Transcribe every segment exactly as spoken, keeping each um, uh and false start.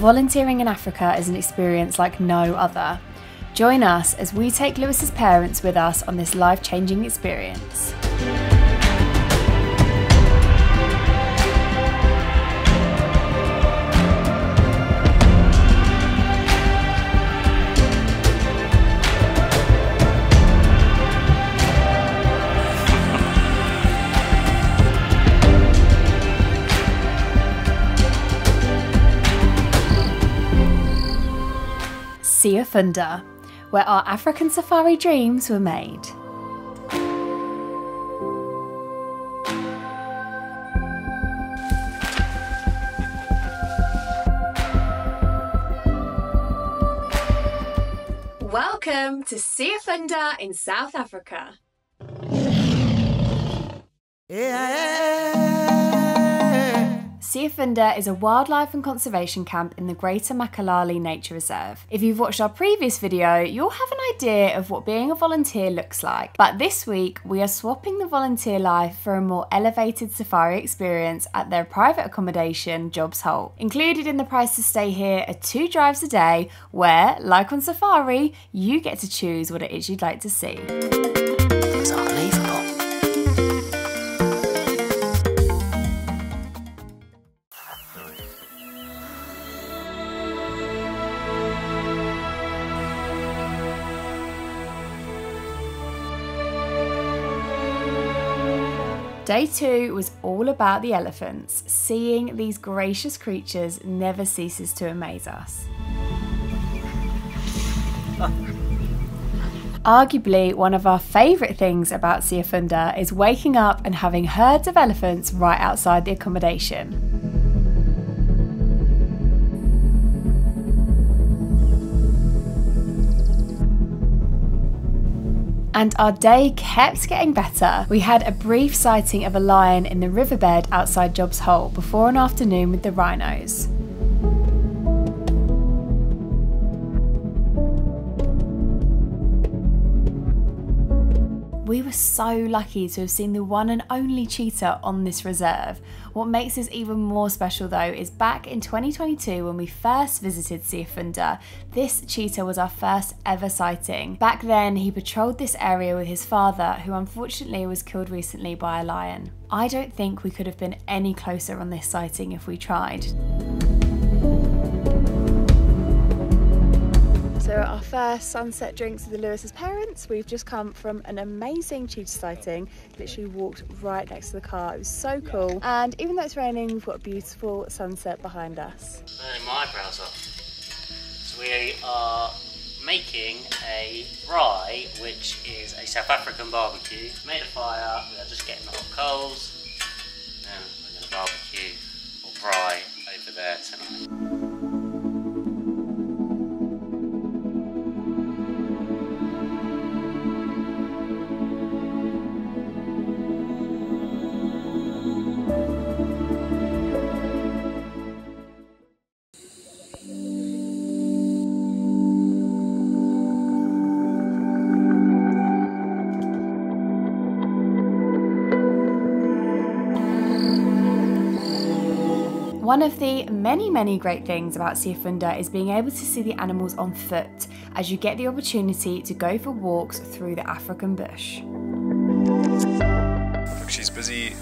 Volunteering in Africa is an experience like no other. Join us as we take Lewis's parents with us on this life-changing experience. Siyafunda, where our African safari dreams were made. Welcome to Siyafunda in South Africa. Siyafunda is a wildlife and conservation camp in the Greater Makalali Nature Reserve. If you've watched our previous video, you'll have an idea of what being a volunteer looks like. But this week, we are swapping the volunteer life for a more elevated safari experience at their private accommodation, Job's Holt. Included in the price to stay here are two drives a day where, like on safari, you get to choose what it is you'd like to see. It's unbelievable. Day two was all about the elephants. Seeing these gracious creatures never ceases to amaze us. Arguably, one of our favourite things about Siyafunda is waking up and having herds of elephants right outside the accommodation. And our day kept getting better. We had a brief sighting of a lion in the riverbed outside Job's Holt before an afternoon with the rhinos. We were so lucky to have seen the one and only cheetah on this reserve. What makes this even more special though is back in twenty twenty-two when we first visited Siyafunda, this cheetah was our first ever sighting. Back then he patrolled this area with his father, who unfortunately was killed recently by a lion. I don't think we could have been any closer on this sighting if we tried. So our first sunset drinks with the Lewis's parents. We've just come from an amazing cheetah sighting. Literally walked right next to the car. It was so cool. And even though it's raining, we've got a beautiful sunset behind us. Burning my eyebrows off. So we are making a braai, which is a South African barbecue. Made a fire. We are just getting the hot coals. Now we're going to barbecue or braai over there tonight. One of the many, many great things about Siyafunda is being able to see the animals on foot, as you get the opportunity to go for walks through the African bush. She's busy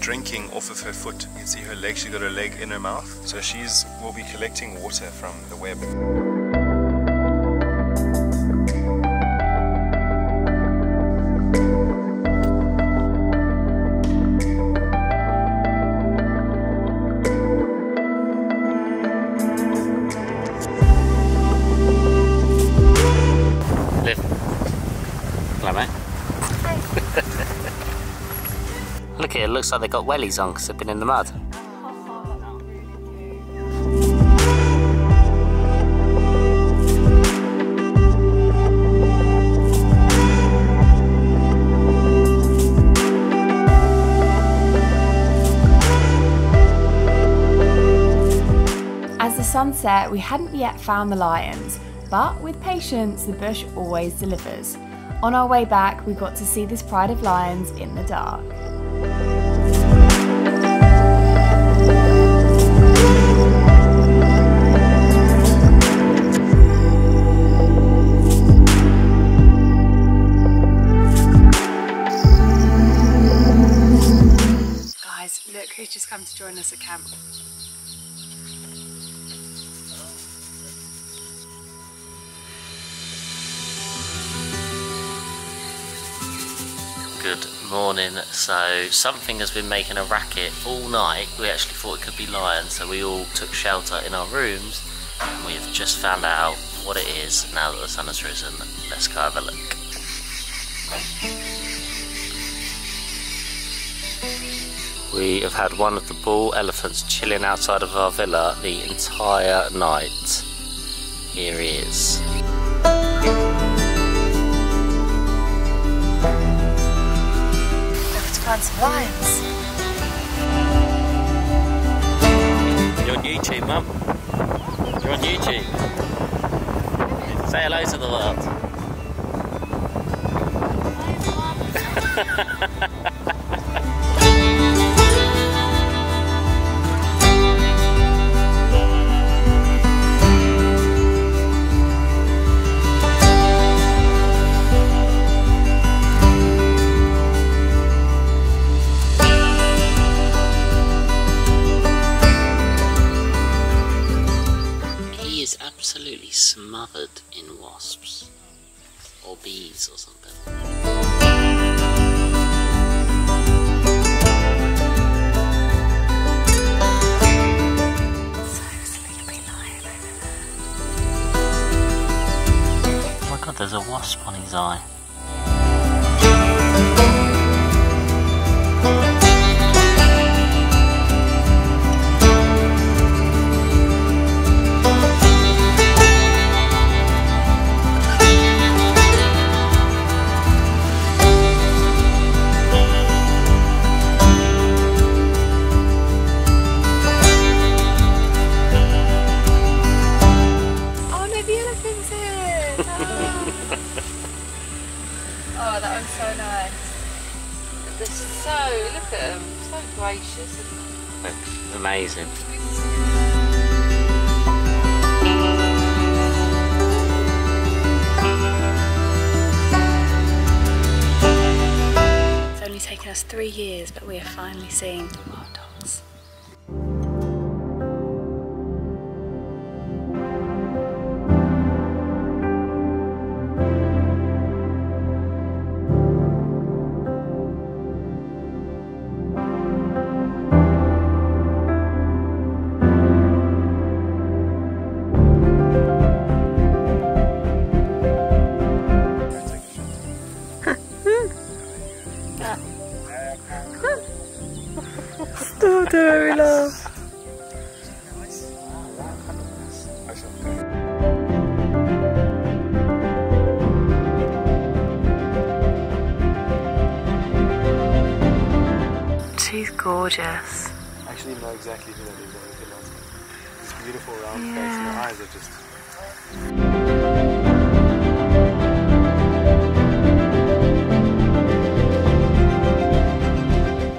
drinking off of her foot. You can see her leg, she's got her leg in her mouth. So she's will be collecting water from the web. Look at it, it looks like they got wellies on because they've been in the mud. As the sun set, we hadn't yet found the lions, but with patience, the bush always delivers. On our way back, we got to see this pride of lions in the dark. good morning. So something has been making a racket all night. We actually thought it could be lions, so we all took shelter in our rooms, and we have just found out what it is now that the sun has risen. Let's go have a look. We have had one of the bull elephants chilling outside of our villa the entire night. Here he is. Some lions. You're on YouTube, Mum. You're on YouTube. Say hello to the world. Absolutely smothered in wasps or bees or something. So sleepy lion over there. Oh my god, there's a wasp on his eye. Oh, that one's so nice. They're so, look at them, so gracious, isn't they? They're amazing. It's only taken us three years, but we are finally seeing wild dogs. Still do we love. She's gorgeous. Actually, not exactly who that is, but everything else. This beautiful round face, yeah. And her eyes are just.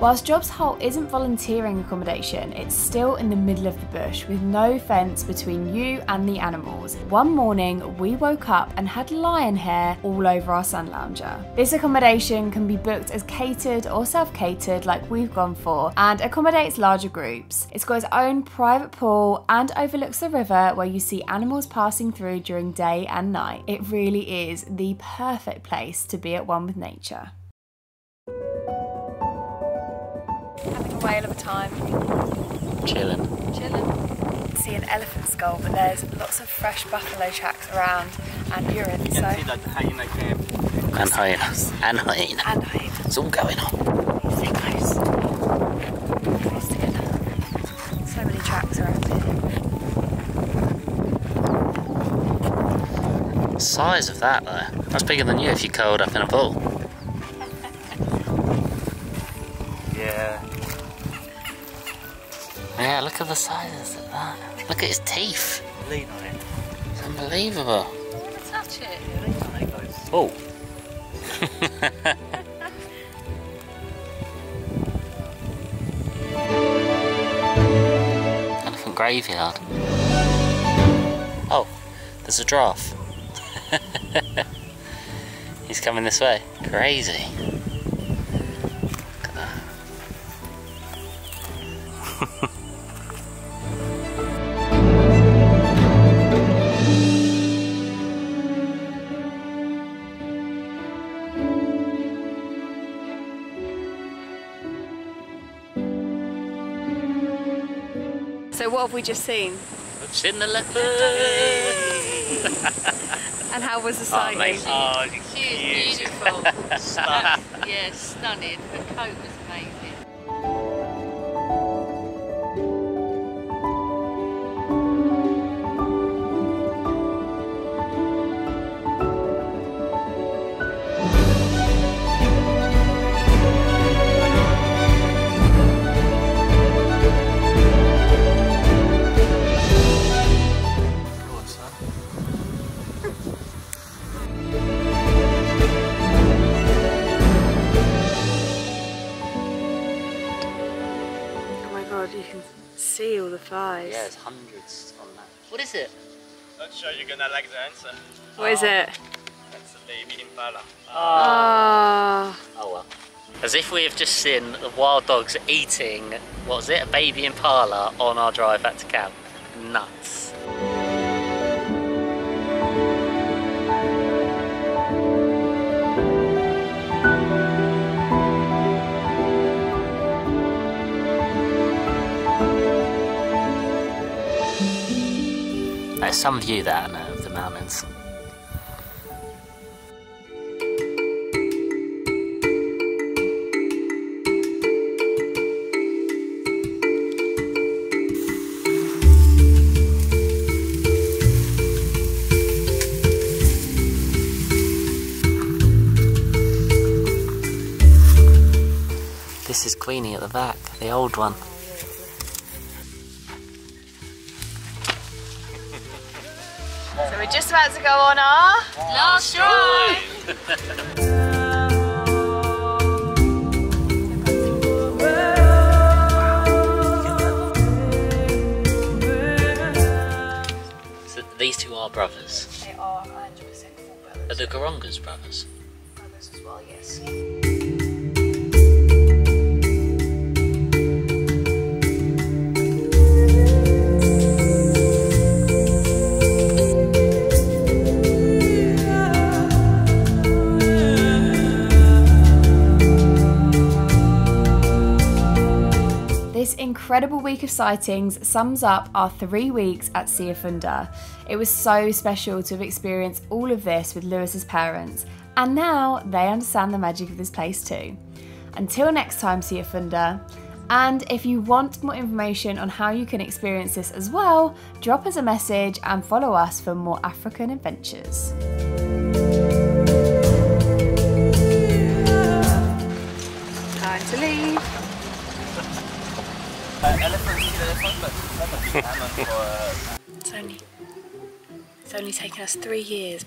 Whilst Job's Holt isn't volunteering accommodation, it's still in the middle of the bush with no fence between you and the animals. One morning, we woke up and had lion hair all over our sun lounger. This accommodation can be booked as catered or self-catered like we've gone for, and accommodates larger groups. It's got its own private pool and overlooks the river where you see animals passing through during day and night. It really is the perfect place to be at one with nature. Having a whale of a time. Chilling. Chilling. See an elephant skull, but there's lots of fresh buffalo tracks around and urine. You can so. See like the hyena camp. And hyenas. And hyena. And hyena. It's all going on. Stay close. Close together. So many tracks around here. The size of that though. That's bigger than you if you curled up in a ball. Yeah. Yeah, look at the sizes of that. Look at his teeth. Lean on it. It's unbelievable. Touch it. Oh. Elephant graveyard. Oh, there's a giraffe. He's coming this way. Crazy. what have we just seen? We've seen the leopard. And how was the sight? Oh, oh, she is beautiful. Stunning. Yeah, stunning. Her coat was amazing. Flies. Yeah, there's hundreds on that. What is it? Not sure you're gonna like the answer. What oh. is it? That's a baby impala. Oh. Oh. Oh well. As if we have just seen the wild dogs eating, what was it, a baby impala on our drive back to camp. Nuts. There's some view there, I know, of the mountains. This is Queenie at the back, the old one. So we're just about to go on our last drive! So these two are brothers? They are one hundred percent full brothers. Are the Gorongas brothers? Brothers as well, yes. This incredible week of sightings sums up our three weeks at Siyafunda. It was so special to have experienced all of this with Lewis's parents, and now they understand the magic of this place too. Until next time, Siyafunda. And if you want more information on how you can experience this as well, drop us a message and follow us for more African adventures. Time to leave. Uh, elephant, elephant, elephant. It's only, it's only taken us three years.